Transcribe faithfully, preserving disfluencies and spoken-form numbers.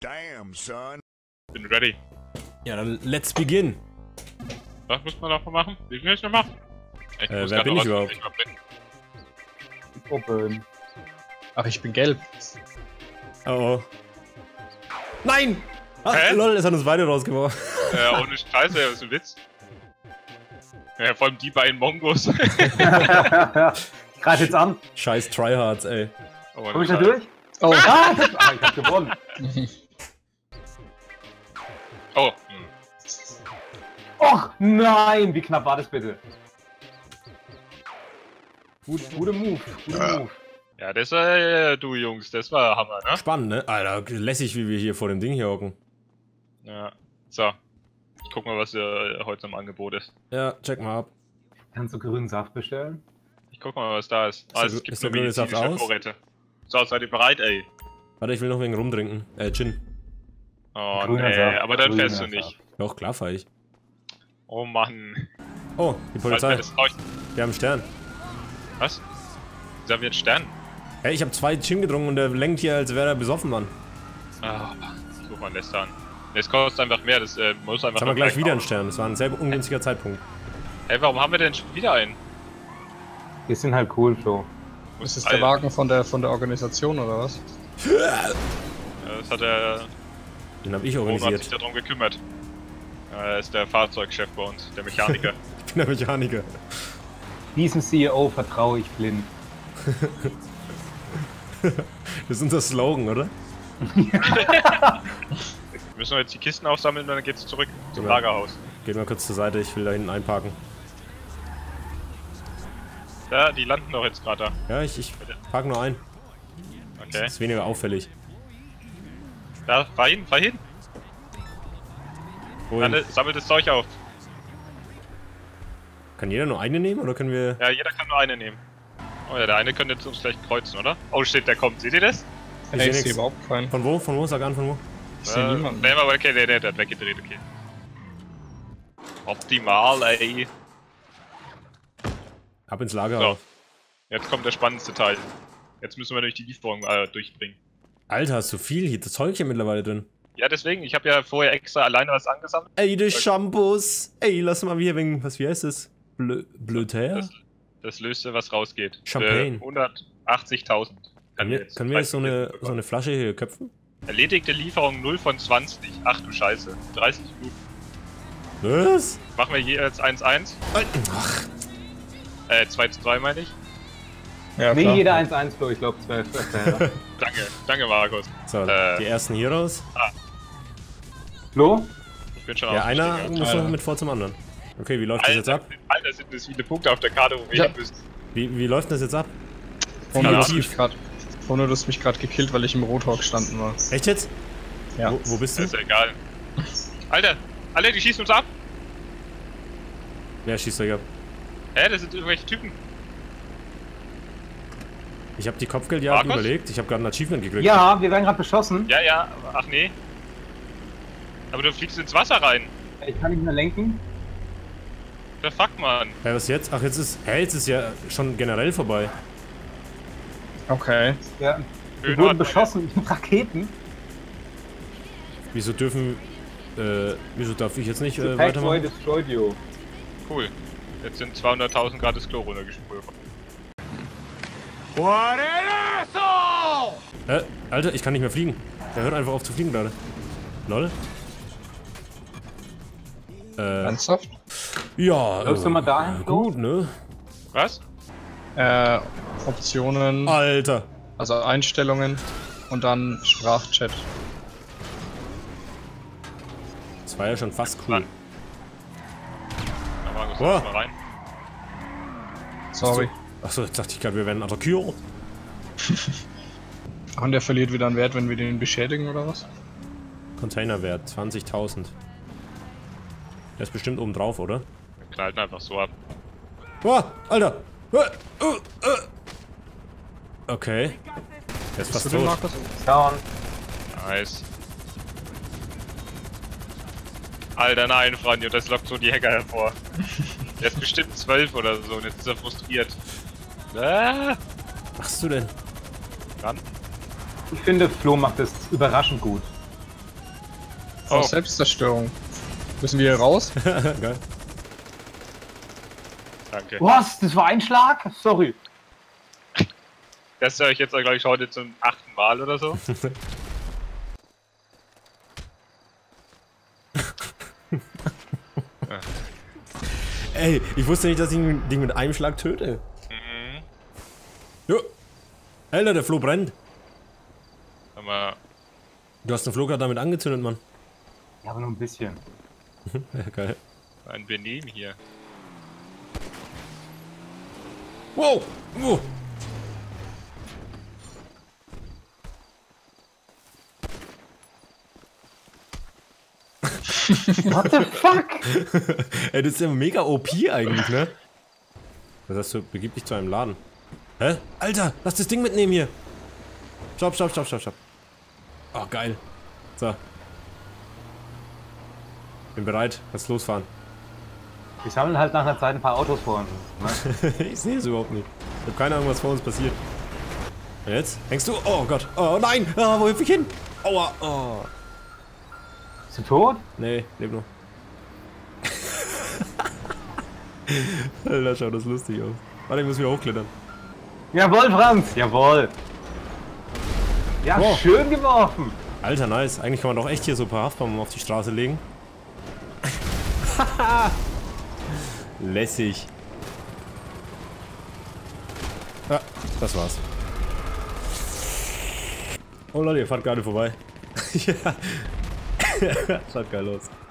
Damn, son. Bin ready. Ja, dann let's begin. Was muss man davon machen? Wie viel ich noch machen? Ich äh, wer bin ich überhaupt? Open. Ach, ich bin gelb. Oh, oh. Nein! Ach, hä? Lol, es hat uns beide rausgeworfen. Ja, ohne Scheiße, das ist ein Witz. Ja, vor allem die beiden Mongos. Greif jetzt an. Scheiß Tryhards, ey. Oh, komm ich da durch? Oh, ah, das, ah, ich hab gewonnen. Oh. Och, nein! Wie knapp war das bitte? Gut, gute Move, gute ja. Move. Ja, das war, äh, du Jungs, das war Hammer, ne? Spannend, ne? Alter, lässig, wie wir hier vor dem Ding hier hocken. Ja, so. Ich guck mal, was äh, heute im Angebot ist. Ja, check mal ab. Kannst du grünen Saft bestellen? Ich guck mal, was da ist. Ah, ist es gibt eine medizinische Vorräte. So, seid ihr bereit, ey? Warte, ich will noch wegen rumtrinken. Äh, Gin. Oh, grüner nee, Saft, aber dann fährst du nicht. Doch, klar fahr ich. Oh, Mann. Oh, die Polizei. Wir haben einen Stern. Was? Wieso haben wir einen Stern? Hey, ich habe zwei Gin getrunken und der lenkt hier, als wäre er besoffen, Mann. Ah, oh, guck mal, lässt an. Es kostet einfach mehr, das äh, muss einfach. Jetzt haben wir gleich wieder einen Stern, das war ein sehr ungünstiger hey. Zeitpunkt. Hey, warum haben wir denn schon wieder einen? Wir sind halt cool, Flo. Ist das der Wagen von der, von der Organisation, oder was? Ja, das hat er... Den hab ich organisiert. Hat sich darum gekümmert. Er ist der Fahrzeugchef bei uns, der Mechaniker. Ich bin der Mechaniker. Diesem C E O vertraue ich blind. Das ist unser Slogan, oder? Wir müssen jetzt die Kisten aufsammeln und dann geht's zurück zum genau. Lagerhaus. Geht mal kurz zur Seite, ich will da hinten einparken. Da, die landen doch jetzt gerade da. Ja, ich, ich park nur ein. Okay. Das ist weniger auffällig. Da, fahr hin, fahr hin! Dann sammelt das Zeug auf. Kann jeder nur eine nehmen oder können wir... Ja, jeder kann nur eine nehmen. Oh ja, der eine könnte jetzt uns gleich kreuzen, oder? Oh shit, der kommt. Seht ihr das? Ich, ich sehe überhaupt keinen. Von wo? Von wo? Sag an, von wo? Ich äh, sehe niemanden. Nehmen wir, okay, der, der, der hat weggedreht, okay. Optimal, ey. Ab ins Lager. So. Jetzt kommt der spannendste Teil. Jetzt müssen wir durch die Lieferung äh, durchbringen. Alter, hast du viel hier das Zeug hier mittlerweile drin. Ja, deswegen. Ich habe ja vorher extra alleine was angesammelt. Ey, die Shampoos. Ey, lass mal hier wegen... Was, wie heißt das? Blö, blöd her? Das, das Löste, was rausgeht. Champagne. hundertachtzigtausend. Können wir, jetzt, können wir jetzt so eine, so eine Flasche hier köpfen? Erledigte Lieferung null von zwanzig. Ach du Scheiße. dreißig Minuten. Was? Machen wir jeweils eins eins. Ach. Äh, zwei zu drei meine ich. Ja, nee, klar. Jeder eins eins, Flo, ich glaube zwölf. Danke, danke Markus. So, äh, die ersten hier raus. Ah. Flo? Ich bin schon ja, einer muss noch mit vor zum anderen. Okay, wie läuft Alter, das jetzt ab? Alter, sind das viele Punkte auf der Karte, wo wir hin müssen. Wie, wie läuft das jetzt ab? Ohne du hast mich gerade grad gekillt, weil ich im Rotor gestanden war. Echt jetzt? Ja. Wo, wo bist du? Das ist egal. Alter, Alter, die schießen uns ab! Wer schießt euch ab? Hä, das sind irgendwelche Typen. Ich habe die Kopfgeldjagd überlegt, ich habe gerade ein Achievement gekriegt. Ja, wir werden gerade beschossen. Ja, ja, ach nee. Aber du fliegst ins Wasser rein. Ich kann nicht mehr lenken. Der fuck, Mann. Ja, was jetzt? Ach, jetzt ist, hä, jetzt ist ja schon generell vorbei. Okay. Ja, wir wurden beschossen mit Raketen. Wieso dürfen, äh, wieso darf ich jetzt nicht äh, weitermachen? Cool. Jetzt sind zweihunderttausend Grad das Klo runtergespült. What an asshole! Äh, Alter, ich kann nicht mehr fliegen. Der hört einfach auf zu fliegen gerade. Lol. Äh. Ernsthaft? Ja, Läufst äh, du mal dahin? Äh, gut, ne? Was? Äh, Optionen. Alter. Also Einstellungen und dann Sprachchat. Das war ja schon fast cool. Na, Markus, oh. Mal rein. Sorry. Achso, jetzt dachte ich gerade, wir werden attackiert. Und der verliert wieder einen Wert, wenn wir den beschädigen, oder was? Containerwert, zwanzigtausend. Der ist bestimmt oben drauf, oder? Wir knallen einfach so ab. Boah, Alter! Okay. Der ist fast tot. Down. Nice. Alter, nein, Franjo, das lockt so die Hacker hervor. Der ist bestimmt zwölf oder so und jetzt ist er frustriert. Ah. Was machst du denn? Ran. Ich finde, Flo macht es überraschend gut. Oh, oh. Selbstzerstörung. Müssen wir hier raus? Geil. Danke. Was? Das war ein Schlag? Sorry. Das höre ich jetzt, glaube ich, heute zum achten Mal oder so. Ey, ich wusste nicht, dass ich ein Ding mit einem Schlag töte. Mhm. Jo. Alter, der Flo brennt. Aber du hast den Flo gerade damit angezündet, Mann. Ja, aber nur ein bisschen. Ja, geil. Ein Benehmen hier. Wow! Wow. What the fuck? Ey, das ist ja mega O P eigentlich, ne? Was hast du? Begib dich zu einem Laden. Hä? Alter, lass das Ding mitnehmen hier. Stopp, stopp, stopp, stopp, stopp. Oh, geil. So. Bin bereit. Lass losfahren. Wir sammeln halt nach einer Zeit ein paar Autos vor uns. Ne? Ich sehe es überhaupt nicht. Ich habe keine Ahnung, was vor uns passiert. Und jetzt? Hängst du? Oh Gott. Oh nein. Oh, wo hilf ich hin? Aua. Oh. Bist du tot? Nee, leb noch. Alter, schaut das lustig aus. Warte, ich muss wieder hochklettern. Jawohl, Franz! Jawohl! Ja, oh. Schön geworfen! Alter, nice. Eigentlich kann man doch echt hier so ein paar Haftbomben auf die Straße legen. Lässig. Ja, das war's. Oh Leute, ihr fahrt gerade vorbei. Ja. Schaut geil aus.